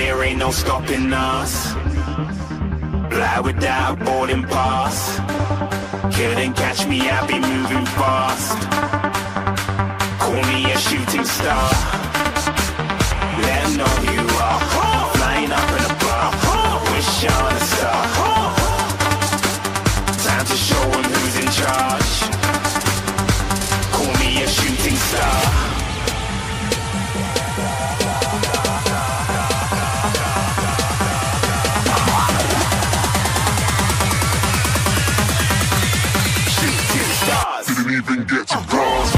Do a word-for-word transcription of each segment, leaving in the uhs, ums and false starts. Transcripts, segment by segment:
there ain't no stopping us. Fly without boarding pass. Couldn't catch me, I be moving fast. Call me a shooting star. Let 'em know who you are. Flying up in a bar. Wish on a star. Time to show 'em who's in charge. Call me a shooting star. Even get to cross.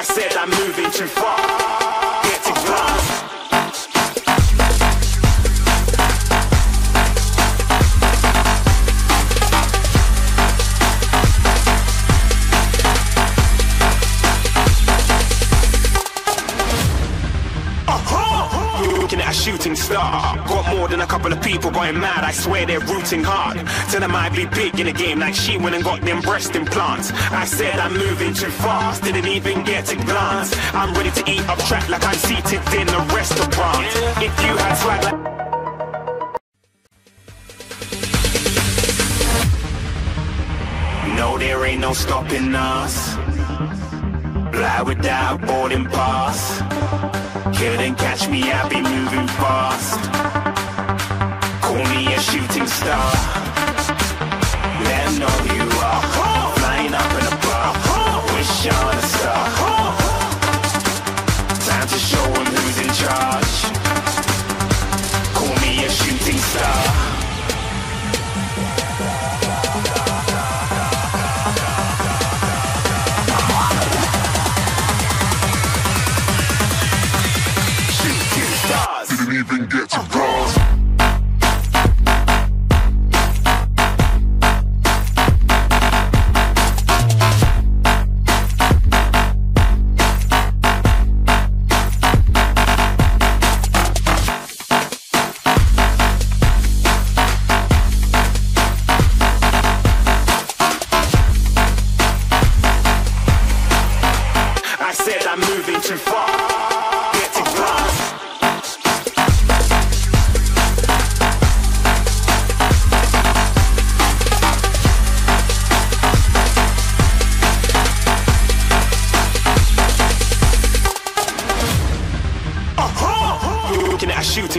I said I'm moving too far. Shooting star. Got more than a couple of people going mad, I swear they're rooting hard. Tell them I'd be big in the game like she went and got them breast implants. I said I'm moving too fast, didn't even get a glance. I'm ready to eat up track like I'm seated in a restaurant. If you had swag like... No, there ain't no stopping us. Fly without boarding pass. Couldn't catch me, I be moving fast. Call me a shooting star. Let 'em know who you are. Flying up in a bar. Wish on a star. Time to show 'em who's in charge. Call me a shooting star. Even get to cross. I said I'm moving too far. Shooting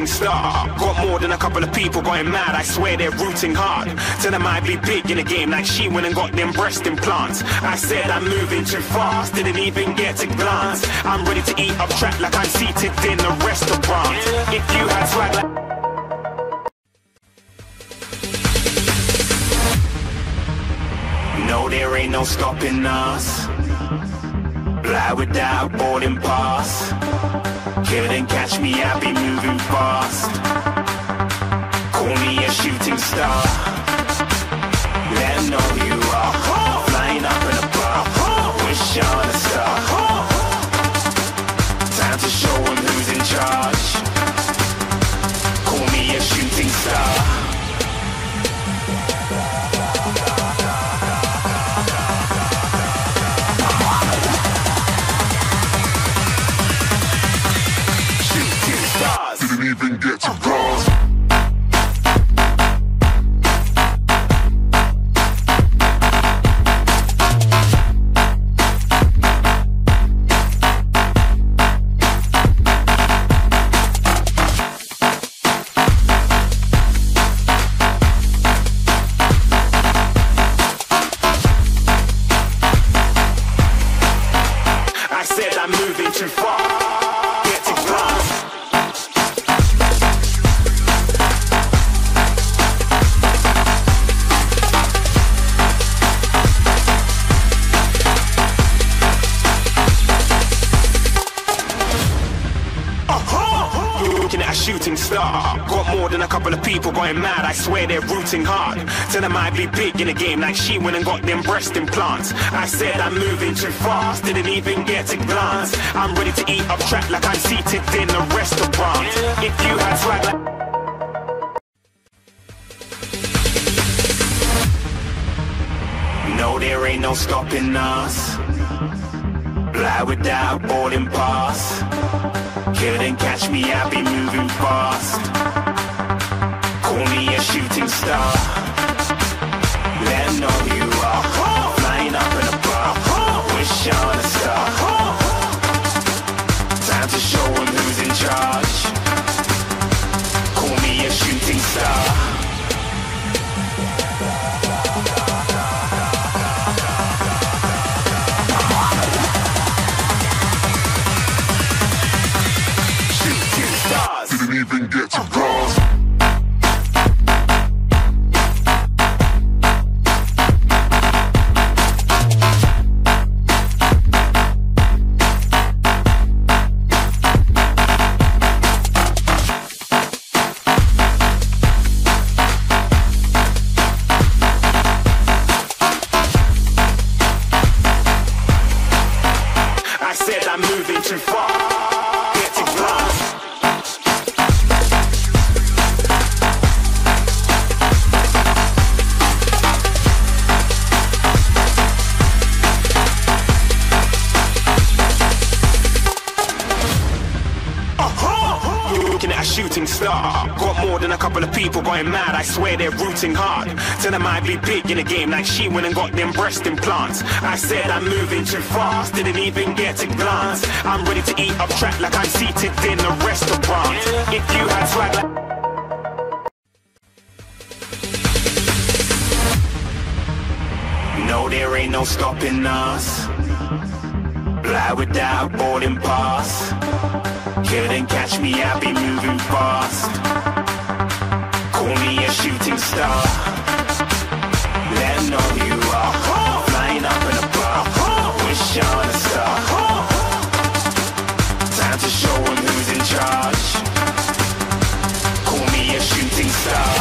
star. Got more than a couple of people going mad, I swear they're rooting hard. Tell them I'd be big in the game like she went and got them breast implants. I said I'm moving too fast, didn't even get a glance. I'm ready to eat up track like I'm seated in a restaurant. If you had swag like... No, there ain't no stopping us. Fly without boarding pass. Couldn't catch me, I be moving fast. Call me a shooting star. Let 'em know who you are. Flying up in a bar. Wish on a star. Time to show 'em who's in charge. Call me a shooting star. Even get to cross. I said I'm moving too far. Shooting star. Got more more than a couple of people going mad, I swear they're rooting hard. Tell them I'd be big in the game like she went and got them breast implants. I said I'm moving too fast, didn't even get a glance. I'm ready to eat up track like I'm seated in a restaurant. If you had swag like... No, there ain't no stopping us. Fly without boarding pass. Couldn't catch me, I be moving fast. Call me a shooting star. Let 'em know who you are. Flying up in a bar. Wish on a star. Time to show 'em who's in charge. Call me a shooting star. Even get to cross. I said I'm moving too far. Shooting star, got more than a couple of people going mad, I swear they're rooting hard. Tell them I'd be big in the game like she went and got them breast implants. I said I'm moving too fast, didn't even get a glance. I'm ready to eat up track like I'm seated in a restaurant. If you had swag like... No, there ain't no stopping us. Fly without boarding pass. Couldn't catch me, I'd be moving fast. Call me a shooting star. Let 'em know who you are. Flying up in a bar. Wish on a star. Time to show 'em who's in charge. Call me a shooting star.